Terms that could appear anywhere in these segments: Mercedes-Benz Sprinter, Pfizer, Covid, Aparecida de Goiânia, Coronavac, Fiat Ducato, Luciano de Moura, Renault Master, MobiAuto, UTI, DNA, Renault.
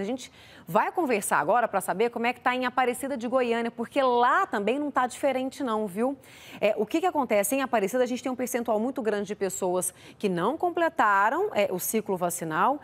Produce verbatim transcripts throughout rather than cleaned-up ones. A gente vai conversar agora para saber como é que está em Aparecida de Goiânia, porque lá também não está diferente não, viu? É, o que, que acontece em Aparecida? A gente tem um percentual muito grande de pessoas que não completaram é, o ciclo vacinal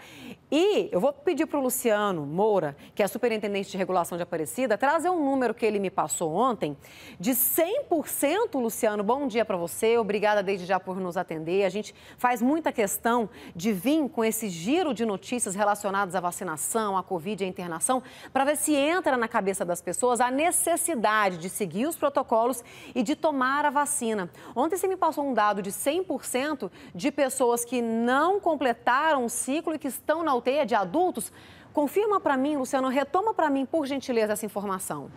e eu vou pedir para o Luciano Moura, que é superintendente de regulação de Aparecida, trazer um número que ele me passou ontem de cem por cento. Luciano, bom dia para você, obrigada desde já por nos atender. A gente faz muita questão de vir com esse giro de notícias relacionadas à vacinação, à Covid e à internação, para ver se entra na cabeça das pessoas a necessidade de seguir os protocolos e de tomar a vacina. Ontem você me passou um dado de cem por cento de pessoas que não completaram o ciclo e que estão na U T I, de adultos. Confirma para mim, Luciano, retoma para mim, por gentileza, essa informação.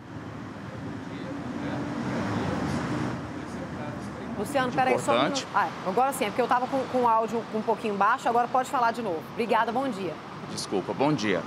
Luciano, peraí, só um minuto. Ah, agora sim, é porque eu estava com, com o áudio um pouquinho baixo, agora pode falar de novo. Obrigada, bom dia. Desculpa, bom dia.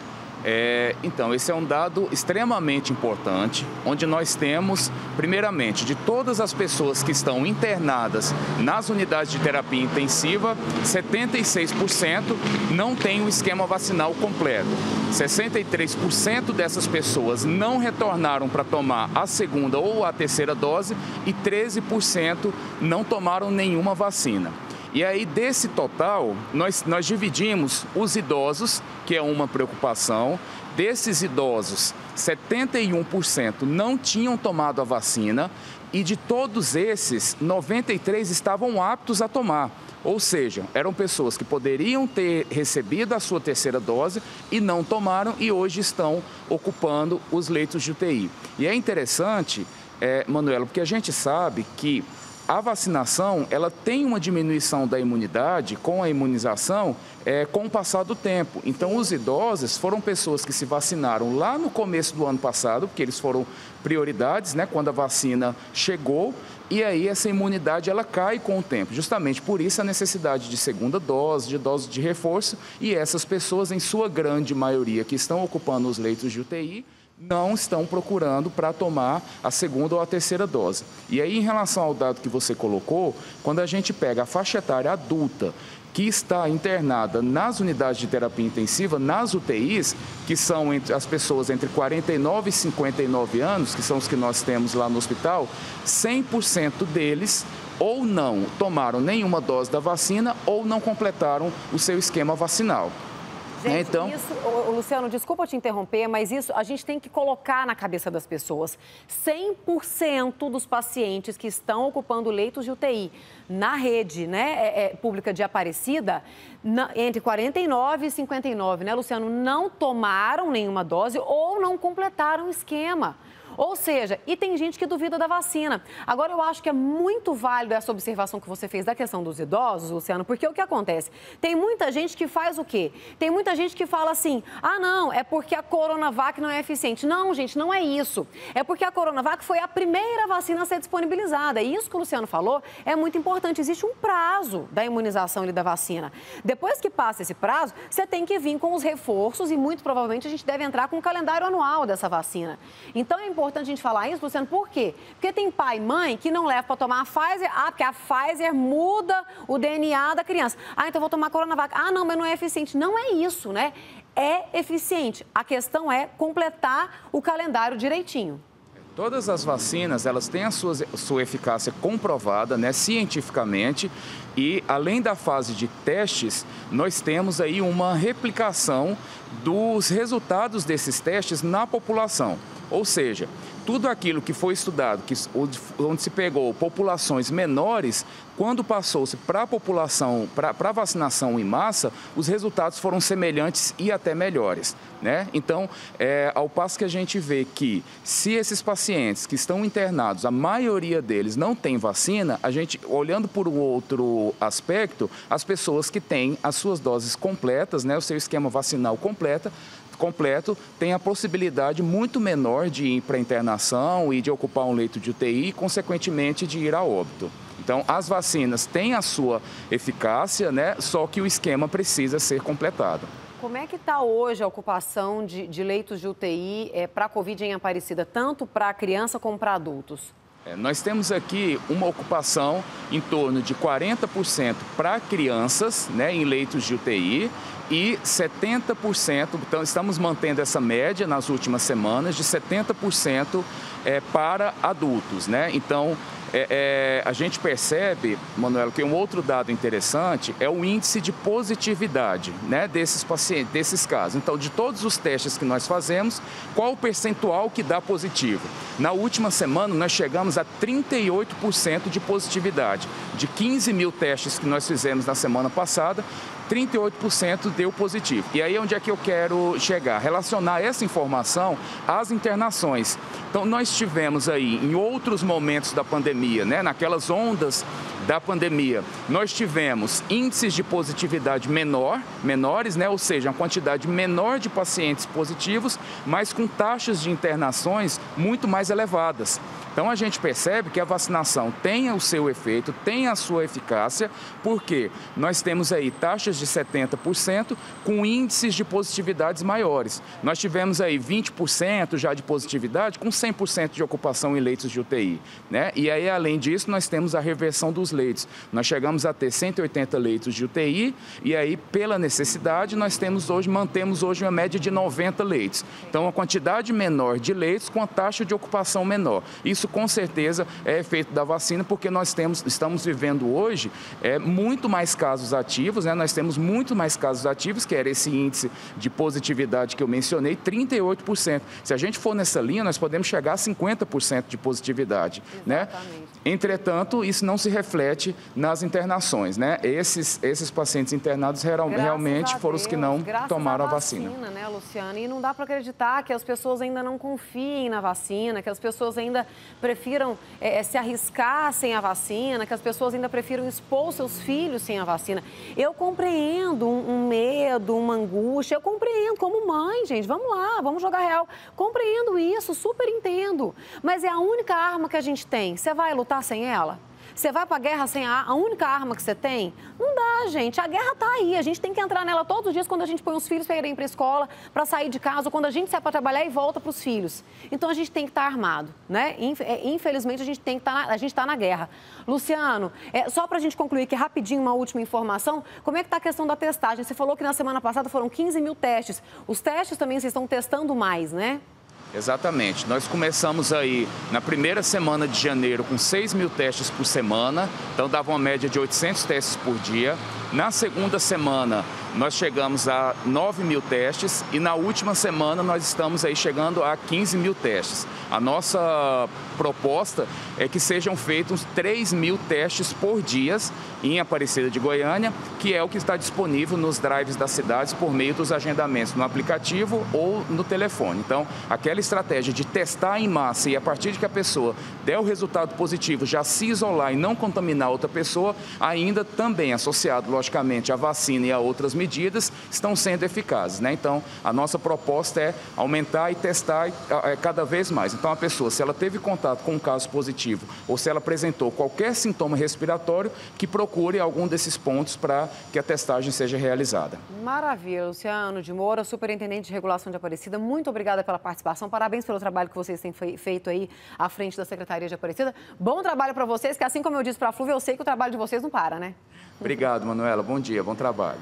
É, então, esse é um dado extremamente importante, onde nós temos, primeiramente, de todas as pessoas que estão internadas nas unidades de terapia intensiva, setenta e seis por cento não tem o esquema vacinal completo. sessenta e três por cento dessas pessoas não retornaram para tomar a segunda ou a terceira dose e treze por cento não tomaram nenhuma vacina. E aí, desse total, nós, nós dividimos os idosos, que é uma preocupação. Desses idosos, setenta e um por cento não tinham tomado a vacina e de todos esses, noventa e três por cento estavam aptos a tomar. Ou seja, eram pessoas que poderiam ter recebido a sua terceira dose e não tomaram e hoje estão ocupando os leitos de U T I. E é interessante, é, Manuela, porque a gente sabe que a vacinação, ela tem uma diminuição da imunidade com a imunização é, com o passar do tempo. Então, os idosos foram pessoas que se vacinaram lá no começo do ano passado, porque eles foram prioridades, né, quando a vacina chegou, e aí essa imunidade, ela cai com o tempo. Justamente por isso a necessidade de segunda dose, de dose de reforço, e essas pessoas, em sua grande maioria, que estão ocupando os leitos de U T I, não estão procurando para tomar a segunda ou a terceira dose. E aí, em relação ao dado que você colocou, quando a gente pega a faixa etária adulta que está internada nas unidades de terapia intensiva, nas U T Is, que são entre as pessoas entre quarenta e nove e cinquenta e nove anos, que são os que nós temos lá no hospital, cem por cento deles ou não tomaram nenhuma dose da vacina ou não completaram o seu esquema vacinal. Gente, então... isso, Luciano, desculpa te interromper, mas isso a gente tem que colocar na cabeça das pessoas. cem por cento dos pacientes que estão ocupando leitos de U T I na rede, né, é, é, pública de Aparecida, na, entre quarenta e nove e cinquenta e nove, né, Luciano, não tomaram nenhuma dose ou não completaram o esquema. Ou seja, e tem gente que duvida da vacina. Agora, eu acho que é muito válido essa observação que você fez da questão dos idosos, Luciano, porque o que acontece? Tem muita gente que faz o quê? Tem muita gente que fala assim, ah, não, é porque a Coronavac não é eficiente. Não, gente, não é isso. É porque a Coronavac foi a primeira vacina a ser disponibilizada. E isso que o Luciano falou é muito importante. Existe um prazo da imunização e da vacina. Depois que passa esse prazo, você tem que vir com os reforços e muito provavelmente a gente deve entrar com o calendário anual dessa vacina. Então, é importante. É importante a gente falar isso, Luciano, por quê? Porque tem pai e mãe que não leva para tomar a Pfizer, ah, porque a Pfizer muda o D N A da criança. Ah, então vou tomar a Coronavac. Ah, não, mas não é eficiente. Não é isso, né? É eficiente. A questão é completar o calendário direitinho. Todas as vacinas, elas têm a sua, sua eficácia comprovada, né, cientificamente, e além da fase de testes, nós temos aí uma replicação dos resultados desses testes na população. Ou seja, tudo aquilo que foi estudado, que, onde se pegou populações menores, quando passou-se para a população, para a vacinação em massa, os resultados foram semelhantes e até melhores, né? Então, é, ao passo que a gente vê que se esses pacientes que estão internados, a maioria deles não tem vacina, a gente, olhando por um outro aspecto, as pessoas que têm as suas doses completas, né, o seu esquema vacinal completa, completo, tem a possibilidade muito menor de ir para internação e de ocupar um leito de U T I e, consequentemente, de ir a óbito. Então, as vacinas têm a sua eficácia, né? Só que o esquema precisa ser completado. Como é que está hoje a ocupação de, de leitos de U T I é, para a Covid em Aparecida, tanto para criança como para adultos? É, nós temos aqui uma ocupação em torno de quarenta por cento para crianças, né, em leitos de U T I e setenta por cento, então estamos mantendo essa média nas últimas semanas de setenta por cento é, para adultos, né? Então, é, é, a gente percebe, Manuel, que um outro dado interessante é o índice de positividade, né, desses pacientes, desses casos. Então, de todos os testes que nós fazemos, qual o percentual que dá positivo? Na última semana, nós chegamos a trinta e oito por cento de positividade. De quinze mil testes que nós fizemos na semana passada, trinta e oito por cento deu positivo. E aí onde é que eu quero chegar? Relacionar essa informação às internações. Então, nós tivemos aí, em outros momentos da pandemia, né, naquelas ondas da pandemia, nós tivemos índices de positividade menor, menores, né, ou seja, uma quantidade menor de pacientes positivos, mas com taxas de internações muito mais elevadas. Então, a gente percebe que a vacinação tem o seu efeito, tem a sua eficácia, porque nós temos aí taxas de setenta por cento com índices de positividades maiores. Nós tivemos aí vinte por cento já de positividade com cem por cento de ocupação em leitos de U T I, né? E aí, além disso, nós temos a reversão dos leitos. Nós chegamos a ter cento e oitenta leitos de U T I e aí, pela necessidade, nós temos hoje, mantemos hoje uma média de noventa leitos. Então, uma quantidade menor de leitos com a taxa de ocupação menor. Isso Isso, com certeza, é efeito da vacina, porque nós temos, estamos vivendo hoje é, muito mais casos ativos, né? Nós temos muito mais casos ativos, que era esse índice de positividade que eu mencionei, trinta e oito por cento. Se a gente for nessa linha, nós podemos chegar a cinquenta por cento de positividade, né? Entretanto, isso não se reflete nas internações, né? Esses, esses pacientes internados real, realmente foram Deus, os que não tomaram a vacina. vacina né, Luciano? E não dá para acreditar que as pessoas ainda não confiem na vacina, que as pessoas ainda prefiram é, se arriscar sem a vacina, que as pessoas ainda prefiram expor seus filhos sem a vacina. Eu compreendo um, um medo, uma angústia, eu compreendo como mãe, gente, vamos lá, vamos jogar real. Compreendo isso, super entendo, mas é a única arma que a gente tem. Você vai lutar sem ela? Você vai pra guerra sem a, a única arma que você tem? Não dá, gente. A guerra tá aí. A gente tem que entrar nela todos os dias quando a gente põe os filhos para irem pra escola, para sair de casa, ou quando a gente sai para trabalhar e volta pros filhos. Então, a gente tem que estar armado, né? Infelizmente, a gente tem que estar na, a gente tá na guerra. Luciano, é, só pra gente concluir aqui rapidinho uma última informação, como é que tá a questão da testagem? Você falou que na semana passada foram quinze mil testes. Os testes também vocês estão testando mais, né? Exatamente. Nós começamos aí na primeira semana de janeiro com seis mil testes por semana, então dava uma média de oitocentos testes por dia. Na segunda semana nós chegamos a nove mil testes e na última semana nós estamos aí chegando a quinze mil testes. A nossa proposta é que sejam feitos três mil testes por dia em Aparecida de Goiânia, que é o que está disponível nos drives das cidades por meio dos agendamentos no aplicativo ou no telefone. Então, aquela estratégia de testar em massa e a partir de que a pessoa der o resultado positivo, já se isolar e não contaminar outra pessoa, ainda também associado, logicamente, à vacina e a outras medidas, estão sendo eficazes, né? Então, a nossa proposta é aumentar e testar cada vez mais. Então, a pessoa, se ela teve contato com um caso positivo ou se ela apresentou qualquer sintoma respiratório, que procure algum desses pontos para que a testagem seja realizada. Maravilha, Luciano de Moura, superintendente de regulação de Aparecida, muito obrigada pela participação, parabéns pelo trabalho que vocês têm feito aí à frente da Secretaria de Aparecida. Bom trabalho para vocês, que assim como eu disse para a Flúvia, eu sei que o trabalho de vocês não para, né? Obrigado, Manuela, bom dia, bom trabalho.